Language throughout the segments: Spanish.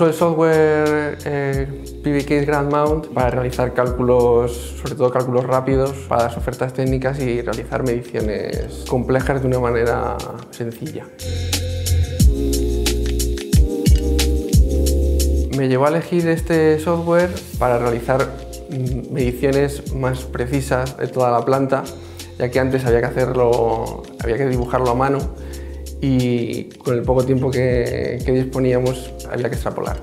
Uso el software PVcase Ground Mount para realizar cálculos, sobre todo cálculos rápidos, para las ofertas técnicas y realizar mediciones complejas de una manera sencilla. Me llevó a elegir este software para realizar mediciones más precisas de toda la planta, ya que antes había que dibujarlo a mano, y con el poco tiempo que disponíamos había que extrapolar.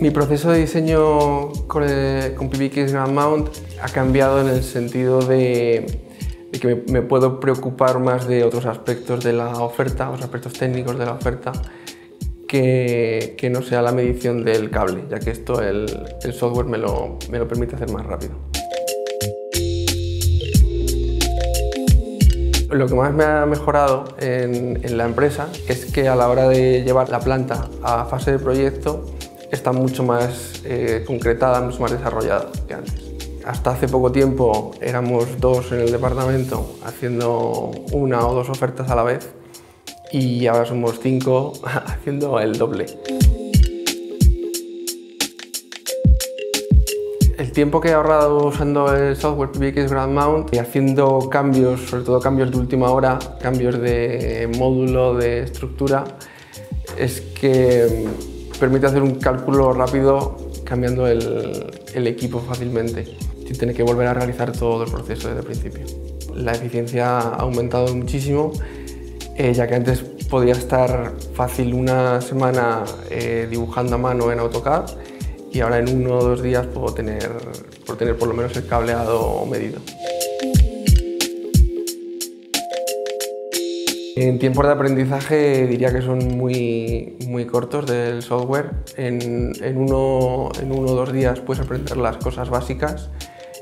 Mi proceso de diseño con PVcase Ground Mount ha cambiado en el sentido de que me puedo preocupar más de otros aspectos de la oferta, los aspectos técnicos de la oferta, que no sea la medición del cable, ya que esto el software me lo permite hacer más rápido. Lo que más me ha mejorado en la empresa es que a la hora de llevar la planta a fase de proyecto está mucho más concretada, mucho más desarrollada que antes. Hasta hace poco tiempo éramos dos en el departamento haciendo una o dos ofertas a la vez, y ahora somos 5 haciendo el doble. El tiempo que he ahorrado usando el software PVcase Ground Mount y haciendo cambios, sobre todo cambios de última hora, cambios de módulo, de estructura, es que permite hacer un cálculo rápido cambiando el equipo fácilmente, sin tener que volver a realizar todo el proceso desde el principio. La eficiencia ha aumentado muchísimo, ya que antes podía estar fácil una semana dibujando a mano en AutoCAD, y ahora en 1 o 2 días puedo tener por lo menos el cableado medido. En tiempos de aprendizaje diría que son muy cortos del software. En uno o dos días puedes aprender las cosas básicas,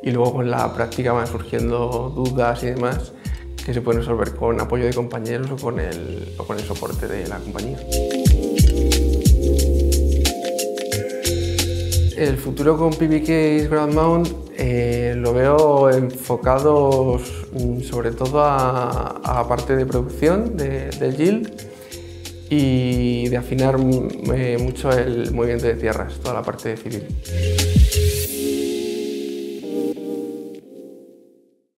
y luego con la práctica van surgiendo dudas y demás que se pueden resolver con apoyo de compañeros o con el soporte de la compañía. El futuro con PVcase Ground Mount lo veo enfocado sobre todo a la parte de producción del yield y de afinar mucho el movimiento de tierras, toda la parte civil.